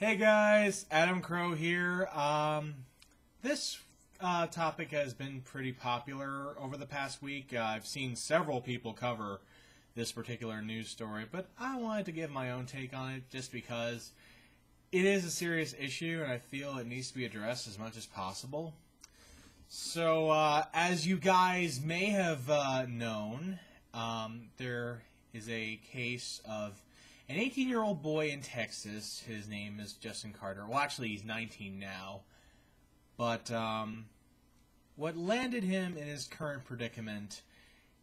Hey guys, Adam Crow here. This topic has been pretty popular over the past week. I've seen several people cover this particular news story, but I wanted to give my own take on it just because it is a serious issue and I feel it needs to be addressed as much as possible. So as you guys may have known, there is a case of an 18-year-old boy in Texas. His name is Justin Carter. Well, actually, he's 19 now. But what landed him in his current predicament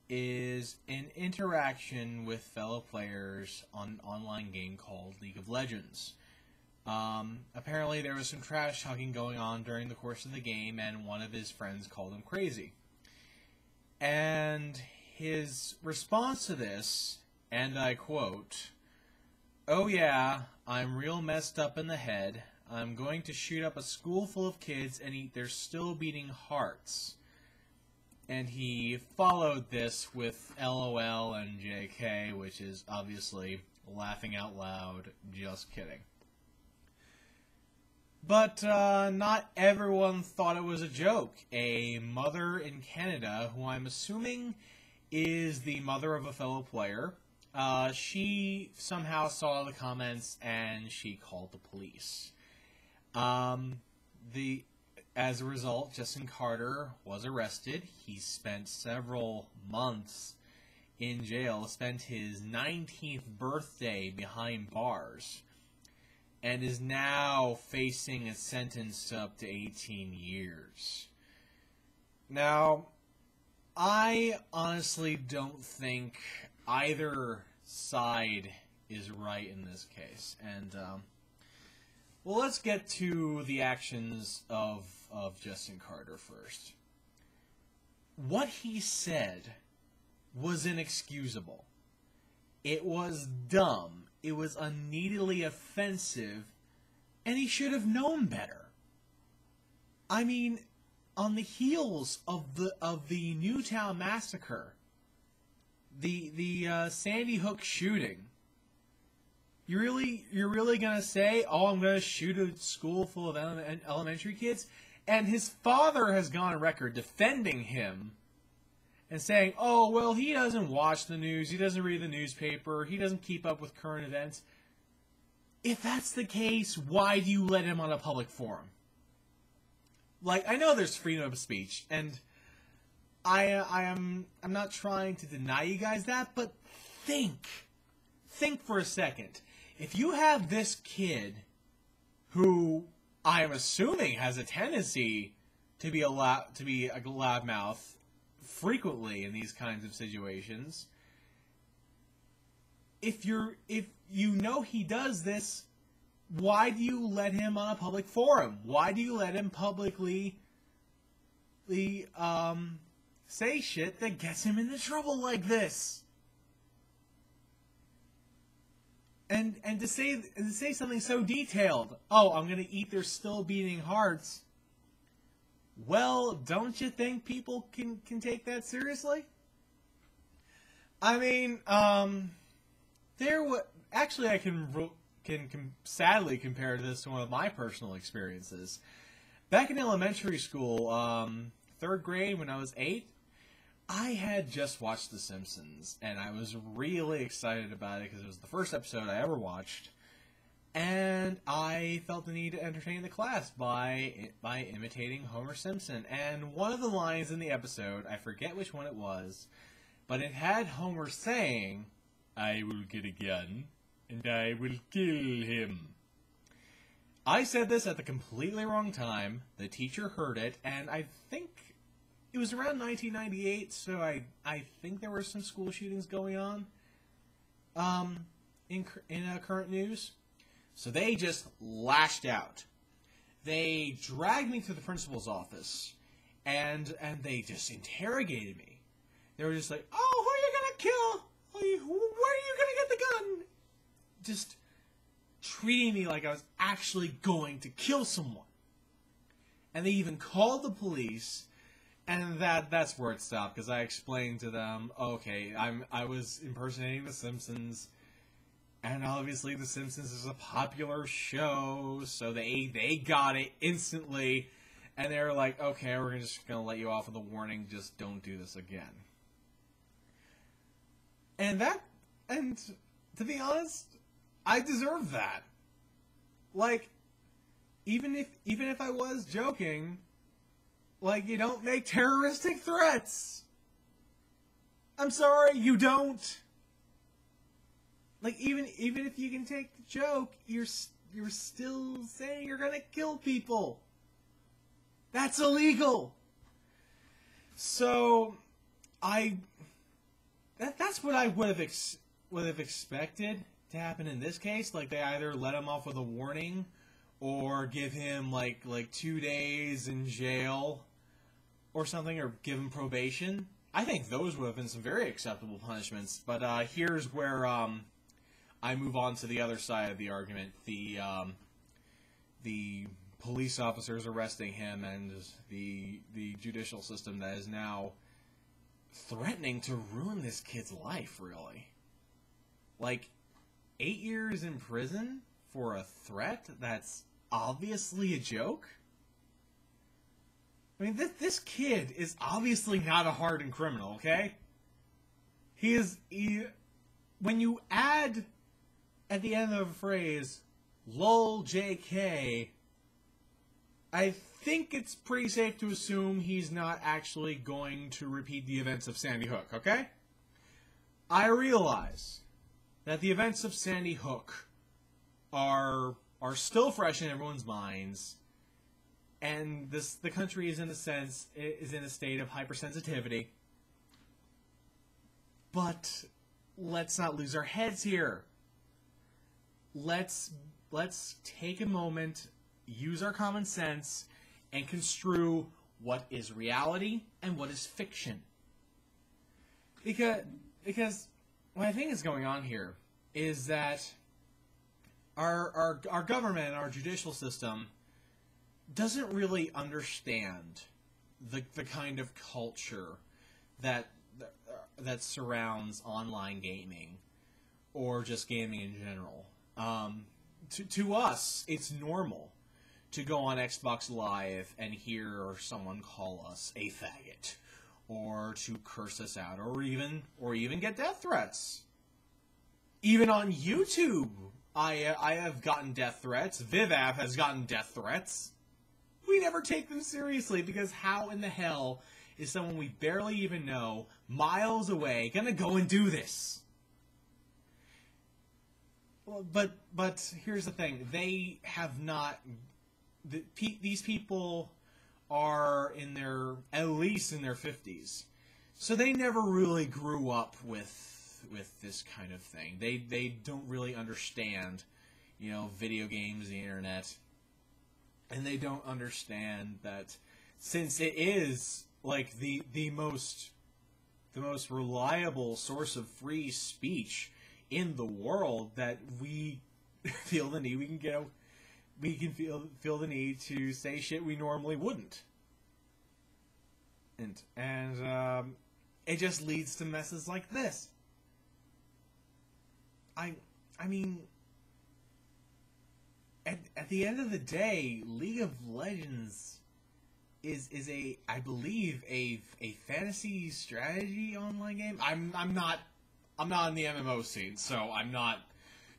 is an interaction with fellow players on an online game called League of Legends. Apparently, there was some trash talking going on during the course of the game, and one of his friends called him crazy. And his response to this, and I quote, "Oh yeah, I'm real messed up in the head. I'm going to shoot up a school full of kids and eat their still beating hearts." And he followed this with LOL and JK, which is obviously laughing out loud, just kidding. But not everyone thought it was a joke. A mother in Canada, who I'm assuming is the mother of a fellow player, she somehow saw the comments and she called the police. As a result, Justin Carter was arrested. He spent several months in jail, spent his 19th birthday behind bars, and is now facing a sentence up to 18 years. Now, I honestly don't think either side is right in this case, and well, let's get to the actions of Justin Carter first. What he said was inexcusable. It was dumb. It was unneededly offensive, and he should have known better. I mean, on the heels of the Newtown massacre, the Sandy Hook shooting, you're really gonna say, "Oh, I'm gonna shoot a school full of elementary kids"? And his father has gone on record defending him and saying, "Oh, well, he doesn't watch the news, he doesn't read the newspaper, he doesn't keep up with current events." If that's the case, why do you let him on a public forum? Like, I know there's freedom of speech, and I'm not trying to deny you guys that, but think for a second. If you have this kid, who I'm assuming has a tendency to be a loudmouth frequently in these kinds of situations, if you know he does this, why do you let him on a public forum? Why do you let him publicly say shit that gets him into trouble like this? And to say something so detailed, "Oh, I'm gonna eat their still beating hearts." Well, don't you think people can take that seriously? I mean, actually, I can sadly compare this to one of my personal experiences. Back in elementary school, 3rd grade, when I was 8, I had just watched The Simpsons, and I was really excited about it because it was the first episode I ever watched, and I felt the need to entertain the class by imitating Homer Simpson. And one of the lines in the episode, I forget which one it was, but it had Homer saying, "I will get a gun, and I will kill him." I said this at the completely wrong time, the teacher heard it, and I think it was around 1998, so I think there were some school shootings going on in current news. So they just lashed out. They dragged me to the principal's office, and they just interrogated me. They were just like, "Oh, who are you gonna kill? Where are you gonna get the gun?" Just treating me like I was actually going to kill someone. And they even called the police. And that's where it stopped, because I explained to them, "Okay, I was impersonating The Simpsons, And obviously The Simpsons is a popular show, so they got it instantly. And they were like, okay, we're just going to let you off with a warning, just don't do this again. And to be honest, I deserve that. Like, even if I was joking, like, you don't make terroristic threats. I'm sorry, you don't. Like, even if you can take the joke, you're still saying you're gonna kill people. That's illegal. So, that's what I would have expected to happen in this case. Like, they either let him off with a warning, or give him like 2 days in jail, or something, or give him probation. I think those would have been some very acceptable punishments. But here's where I move on to the other side of the argument: the police officers arresting him, and the judicial system that is now threatening to ruin this kid's life. Really, like 8 years in prison for a threat that's obviously a joke? I mean, this kid is obviously not a hardened criminal, okay? When you add at the end of a phrase, lol JK, I think it's pretty safe to assume he's not actually going to repeat the events of Sandy Hook, okay? I realize that the events of Sandy Hook are still fresh in everyone's minds, and the country is in a state of hypersensitivity. But let's not lose our heads here. Let's take a moment, use our common sense, and construe what is reality and what is fiction. Because what I think is going on here is that our government, our judicial system, doesn't really understand the kind of culture that surrounds online gaming or just gaming in general. To us, it's normal to go on Xbox Live and hear someone call us a faggot, or to curse us out, or even get death threats. Even on YouTube. I have gotten death threats. VivApp has gotten death threats. We never take them seriously, because how in the hell is someone we barely even know, miles away, gonna go and do this? Well, but here's the thing. They have not... These people are at least in their 50s. So they never really grew up with this kind of thing. They don't really understand, you know, video games, the internet, and they don't understand that since it is like the most reliable source of free speech in the world, that we feel the need we can feel the need to say shit we normally wouldn't. And it just leads to messes like this. I mean, at the end of the day, League of Legends is a, I believe, a fantasy strategy online game. I'm not in the MMO scene, so I'm not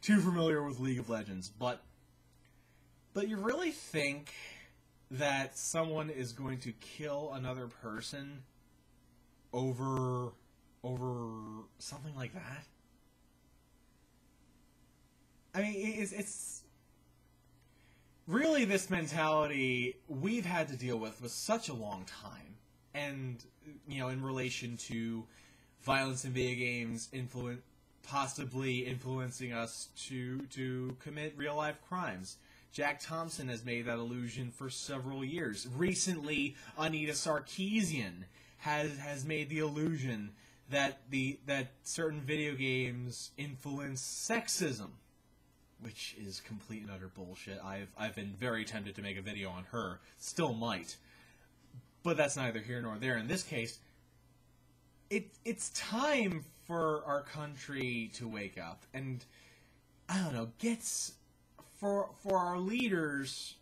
too familiar with League of Legends, but you really think that someone is going to kill another person over something like that? I mean, it's really this mentality we've had to deal with for such a long time. And, you know, in relation to violence in video games possibly influencing us to commit real-life crimes. Jack Thompson has made that allusion for several years. Recently, Anita Sarkeesian has made the allusion that certain video games influence sexism. Which is complete and utter bullshit. I've been very tempted to make a video on her. Still might. But that's neither here nor there. In this case, it's time for our country to wake up. And I don't know, gets for our leaders,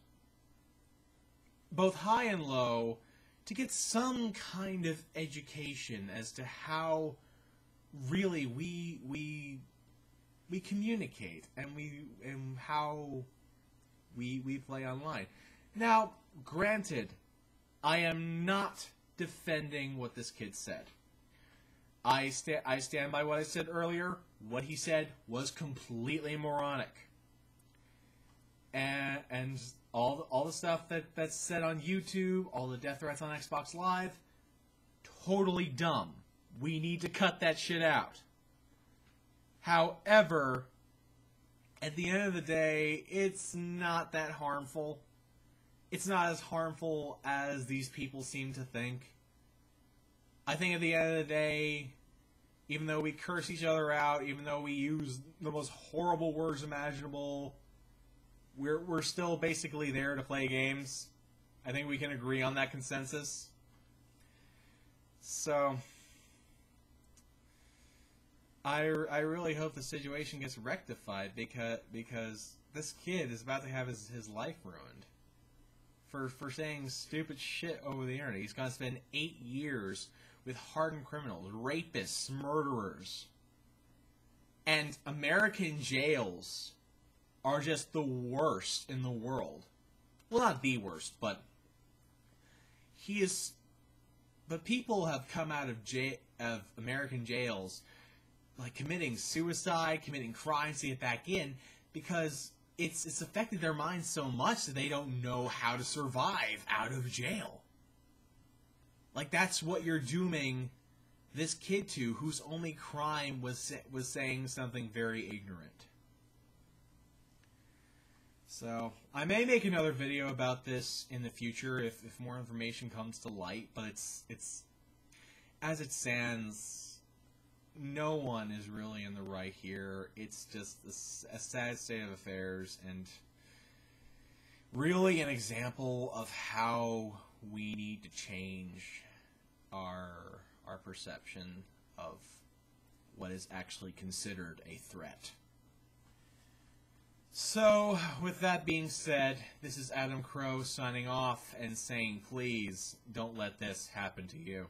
both high and low, to get some kind of education as to how really we communicate and how we play online. Now, granted, I am not defending what this kid said. I stand by what I said earlier. What he said was completely moronic. And all the stuff that's said on YouTube, all the death threats on Xbox Live, totally dumb. We need to cut that shit out. However, at the end of the day, it's not that harmful. It's not as harmful as these people seem to think. I think at the end of the day, even though we curse each other out, even though we use the most horrible words imaginable, we're still basically there to play games. I think we can agree on that consensus. So, I really hope the situation gets rectified, because this kid is about to have his life ruined for saying stupid shit over the internet. He's gonna spend 8 years with hardened criminals, rapists, murderers, and American jails are just the worst in the world. Well, not the worst, but he is. But people have come out of American jails, like committing suicide, committing crimes to get back in, because it's affected their minds so much that they don't know how to survive out of jail. Like, that's what you're dooming this kid to, whose only crime was saying something very ignorant. So, I may make another video about this in the future if more information comes to light, but it's as it stands, no one is really in the right here. It's just a sad state of affairs, and really an example of how we need to change our perception of what is actually considered a threat. So, with that being said, this is Adam Crow signing off and saying, please, don't let this happen to you.